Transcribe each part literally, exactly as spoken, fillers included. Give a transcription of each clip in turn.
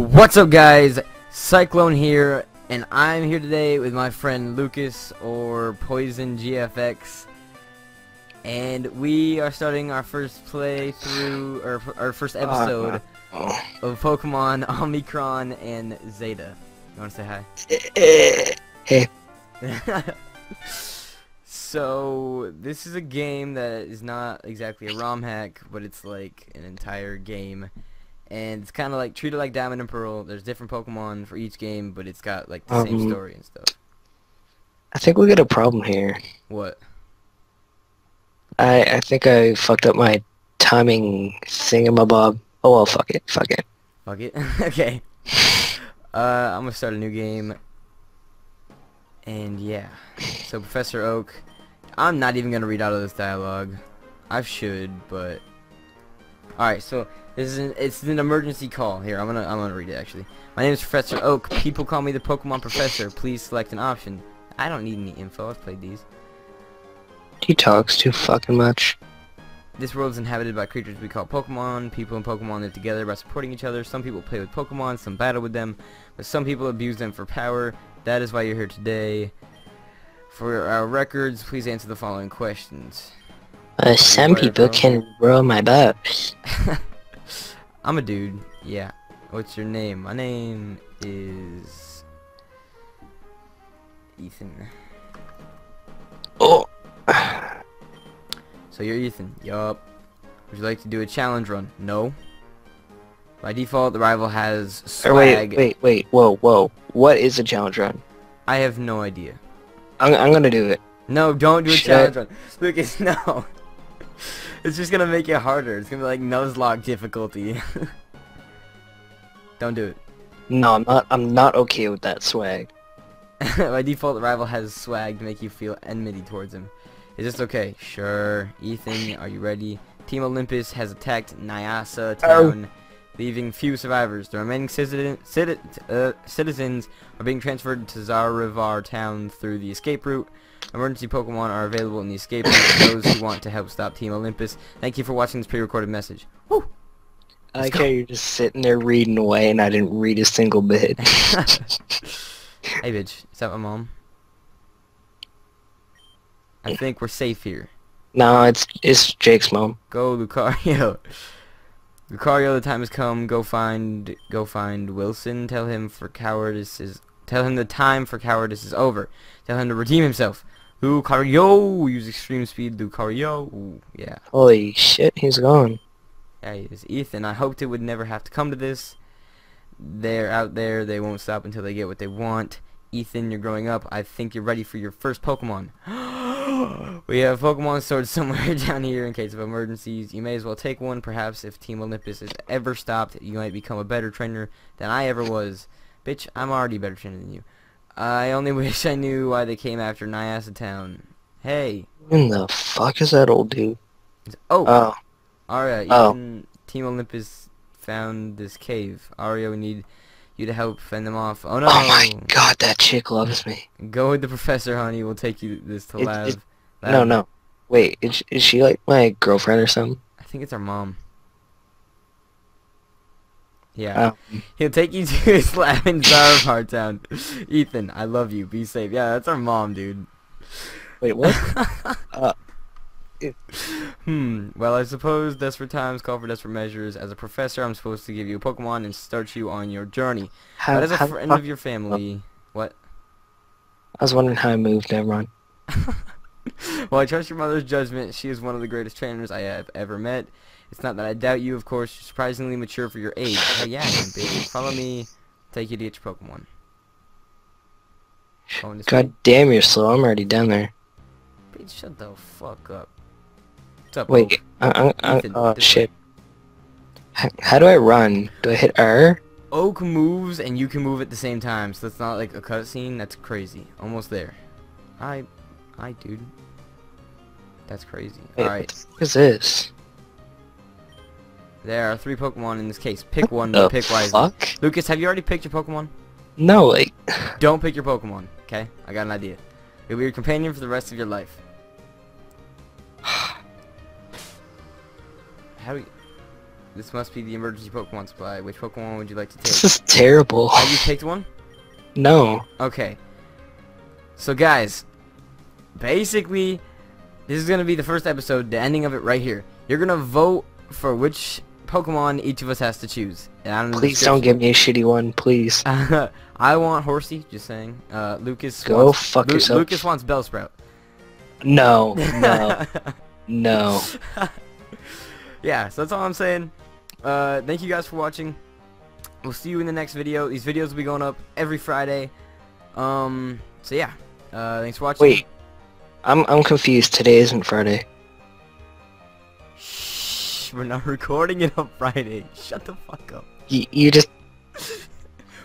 What's up, guys? Cyclone here, and I'm here today with my friend Lucas, or PoisonGFX, and we are starting our first playthrough, or our first episode uh, of Pokemon Omicron and Zeta. You want to say hi? Hey. So this is a game that is not exactly a ROM hack, but it's like an entire game. And it's kind of like, treat it like Diamond and Pearl. There's different Pokemon for each game, but it's got like the um, same story and stuff. I think we got a problem here. What? I I think I fucked up my timing thingamabob. Oh well, fuck it, fuck it. Fuck it? Okay. uh, I'm gonna start a new game. And yeah. So Professor Oak, I'm not even gonna read out of this dialogue. I should, but. Alright, so this is an, it's an emergency call. Here, I'm gonna I'm gonna read it actually. My name is Professor Oak. People call me the Pokemon Professor. Please select an option. I don't need any info. I've played these. He talks too fucking much. This world is inhabited by creatures we call Pokemon. People and Pokemon live together by supporting each other. Some people play with Pokemon, some battle with them, but some people abuse them for power. That is why you're here today. For our records, please answer the following questions. Uh, some people can roll my boats. I'm a dude. Yeah. What's your name? My name is Ethan. Oh. So you're Ethan. Yup. Would you like to do a challenge run? No. By default, the rival has swag. Wait, wait, wait. Whoa, whoa. What is a challenge run? I have no idea. I'm, I'm gonna do it. No, don't do a challenge run. Lucas, no. It's just gonna make it harder. It's gonna be like Nuzlocke difficulty. Don't do it. No, I'm not. I'm not okay with that swag. By default, the rival has swag to make you feel enmity towards him. Is this okay? Sure. Ethan, are you ready? Team Olympus has attacked Nyasa Town, oh. leaving few survivors. The remaining citizen, citi uh, citizens are being transferred to Tsarivar Town through the escape route. Emergency Pokemon are available in the escape room for those who want to help stop Team Olympus. Thank you for watching this pre-recorded message. Woo! I like how you're just sitting there reading away and I didn't read a single bit. Hey, bitch. Is that my mom? I think we're safe here. No, it's it's Jake's mom. Go, Lucario. Lucario, the time has come. Go find go find Wilson. Tell him for cowardice is Tell him the time for cowardice is over. Tell him to redeem himself. Lucario! Use extreme speed, Lucario. Ooh, yeah. Holy shit, he's gone. Yeah, he is. Ethan, I hoped it would never have to come to this. They're out there. They won't stop until they get what they want. Ethan, you're growing up. I think you're ready for your first Pokemon. We have Pokemon stored somewhere down here in case of emergencies. You may as well take one. Perhaps if Team Olympus is ever stopped, you might become a better trainer than I ever was. Bitch, I'm already better trained than you. I only wish I knew why they came after Nyasa Town. Hey. When the fuck is that old dude? It's, oh. Oh. Aria, oh. Even Team Olympus found this cave. Aria, we need you to help fend them off. Oh no. Oh my god, that chick loves me. Go with the professor, honey. We'll take you this to it, lab. It, lab. No, no. Wait, is, is she like my girlfriend or something? I think it's our mom. Yeah, um. he'll take you to his lab in Tsarivar Town. Ethan, I love you. Be safe. Yeah, that's our mom, dude. Wait, what? uh. Hmm. Well, I suppose desperate times call for desperate measures. As a professor, I'm supposed to give you a Pokemon and start you on your journey. How, but as a friend of your family, what? I was wondering how I moved. Never mind. Well, I trust your mother's judgment. She is one of the greatest trainers I have ever met. It's not that I doubt you, of course. You're surprisingly mature for your age. Oh, yeah, baby. Follow me. Take you to get your Pokemon. Oh, God way. Damn, you're slow. I'm already down there. Bitch, shut the fuck up. What's up, Wait, I, I, Ethan, I, I, oh, shit. How, how do I run? Do I hit R? Oak moves, and you can move at the same time, so that's not like a cutscene. That's crazy. Almost there. I... I, dude. That's crazy. Wait, all right. What the fuck is this? There are three Pokemon in this case. Pick one, but pick wisely. Lucas, have you already picked your Pokemon? No, like... Don't pick your Pokemon, okay? I got an idea. It'll be your companion for the rest of your life. How do you... This must be the emergency Pokemon spot. Which Pokemon would you like to take? This is terrible. Have you picked one? No. Okay. So guys, basically, this is gonna be the first episode, the ending of it right here. You're gonna vote for which Pokemon each of us has to choose. And I don't please don't give me a shitty one, please. I want Horsey, just saying. Uh, Lucas Go wants, fuck Lu yourself. Lucas wants Bellsprout. No, no, no. Yeah, so that's all I'm saying. Uh, thank you guys for watching. We'll see you in the next video. These videos will be going up every Friday. Um, so yeah, uh, thanks for watching. Wait, I'm I'm confused. Today isn't Friday. Shh, we're not recording it on Friday. Shut the fuck up. You you just.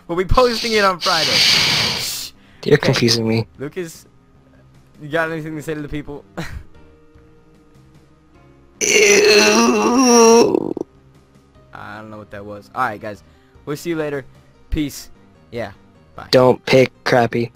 We'll be posting it on Friday. Shh. You're okay. Confusing me. Lucas, you got anything to say to the people? Ew. I don't know what that was. Alright guys, we'll see you later. Peace. Yeah, bye. Don't pick crappy.